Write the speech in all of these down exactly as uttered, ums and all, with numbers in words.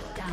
Shut down.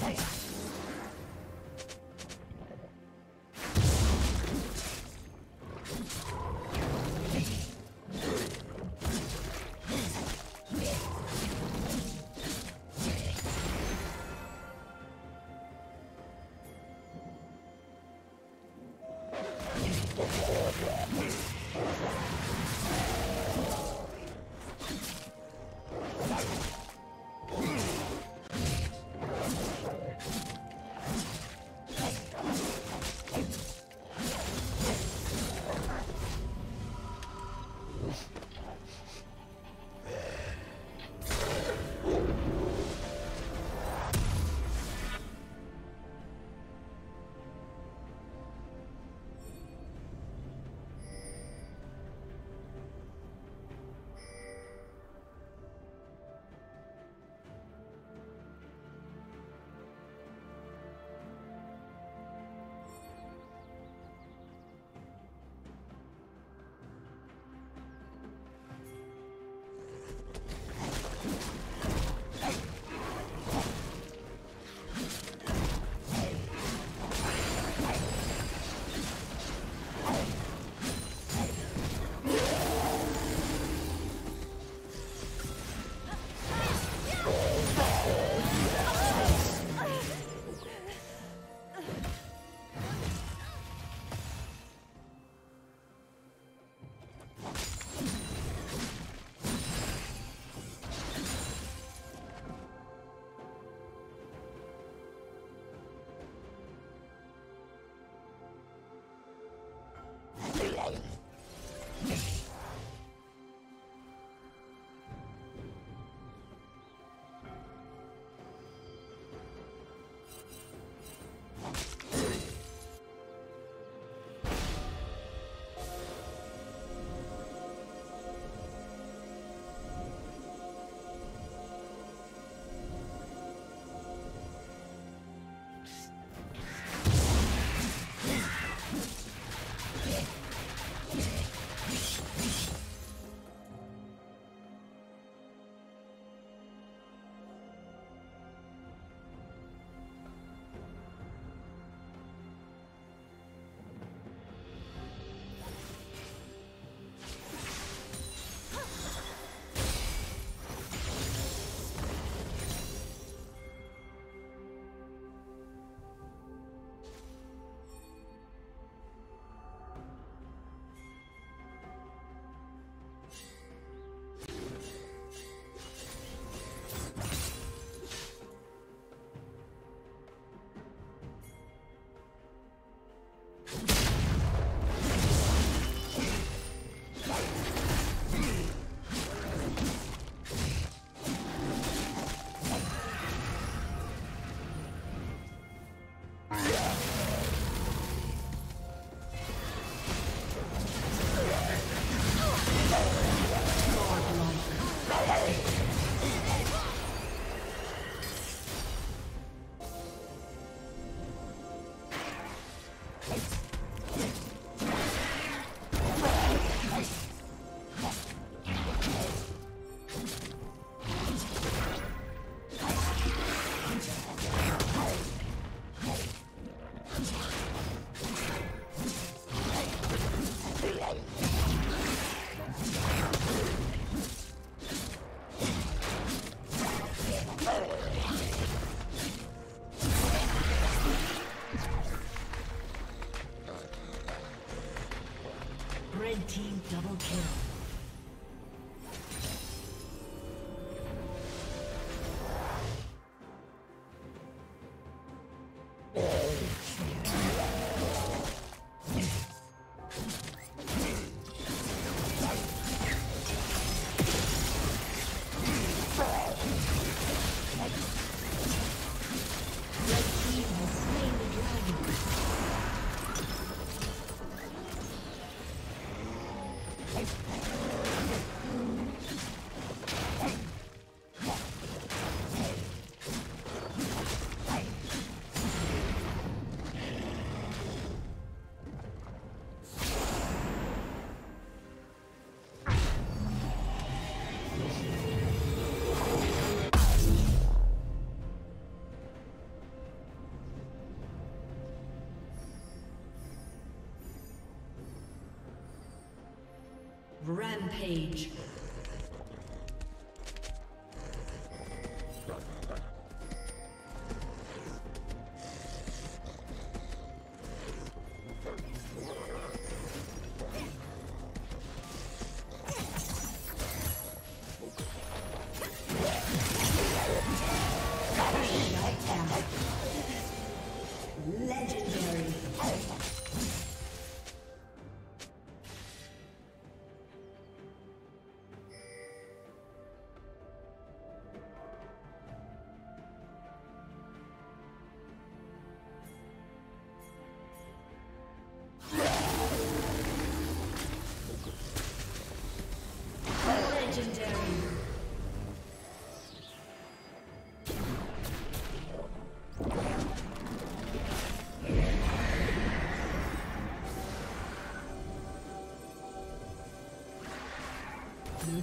Let's go. Rampage. Blue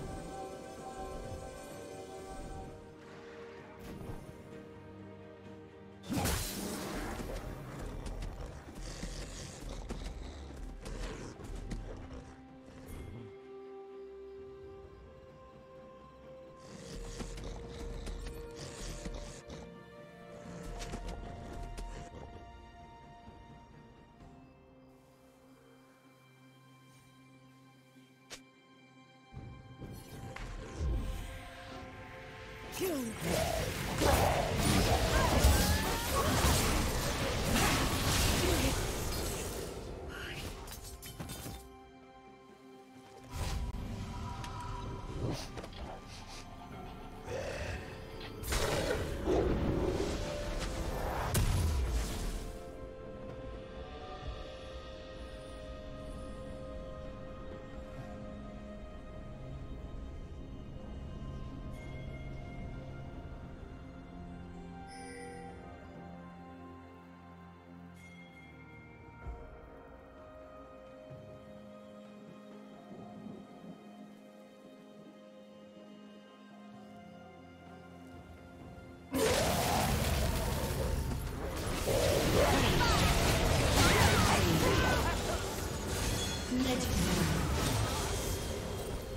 Kill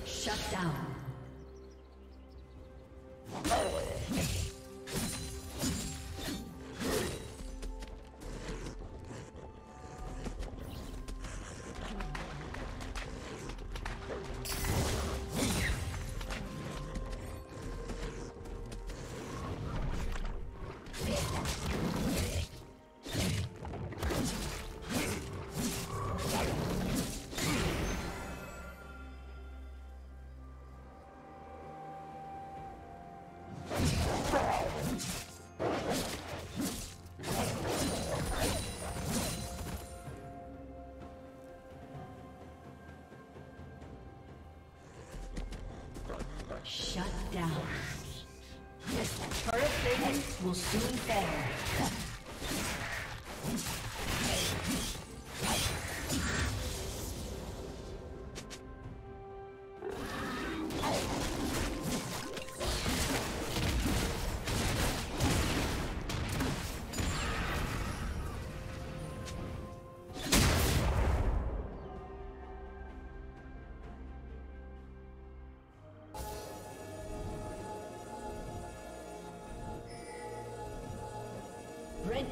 Shut down. Shut down. This turret plating will soon fall. Red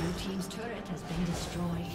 Blue team's turret has been destroyed.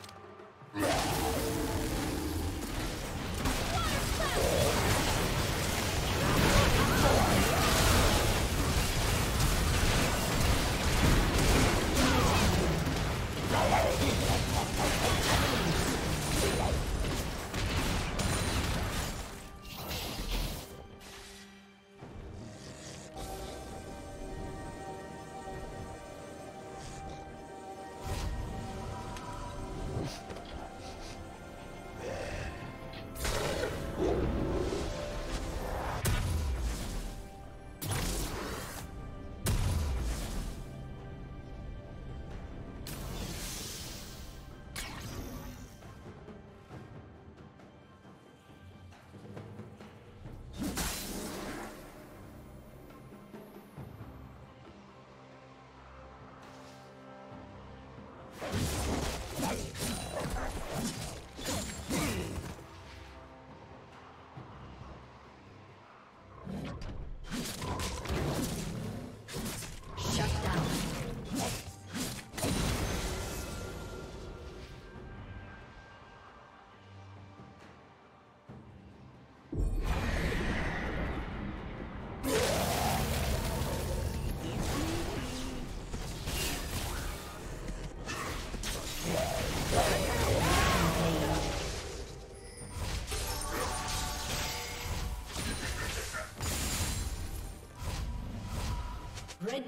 Red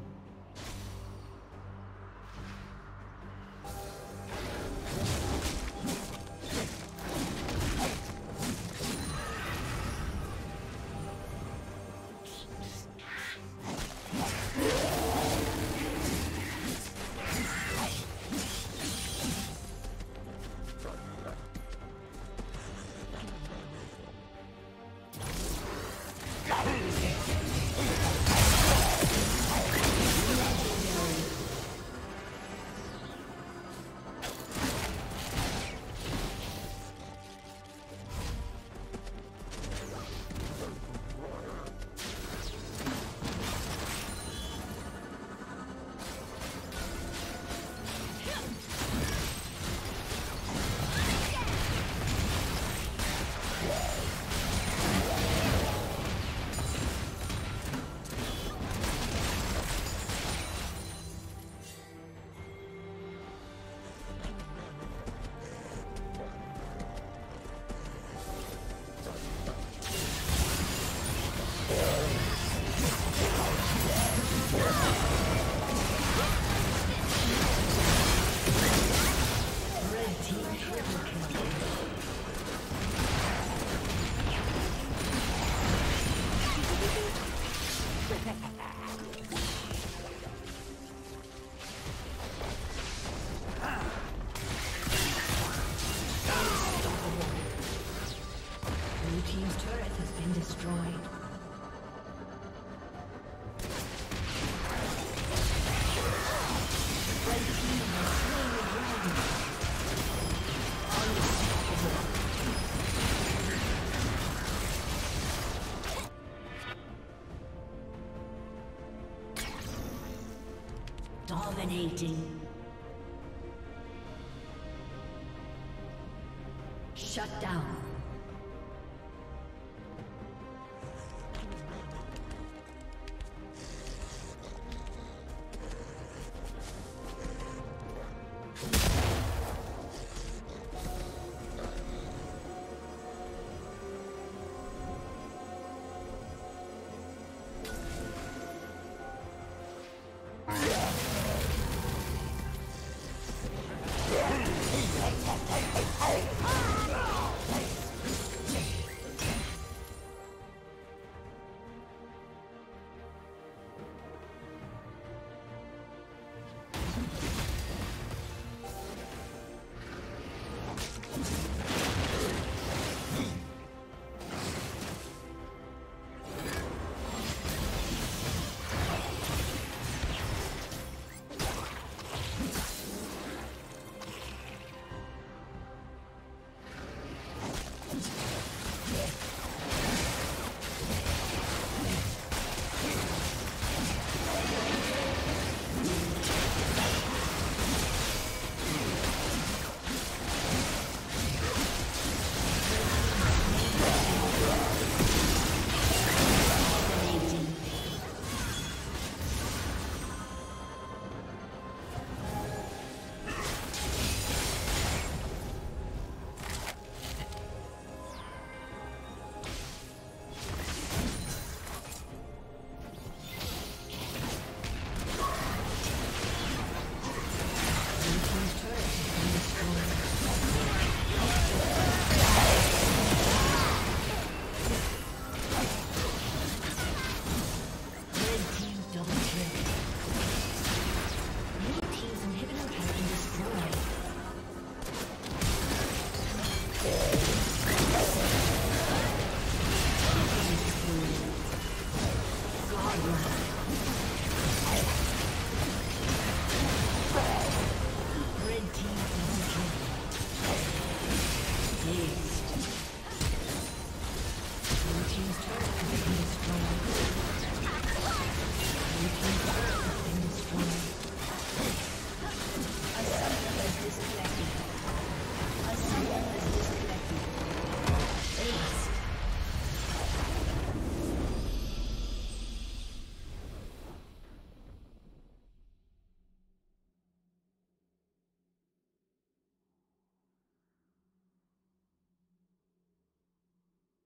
Dominating. Shut down.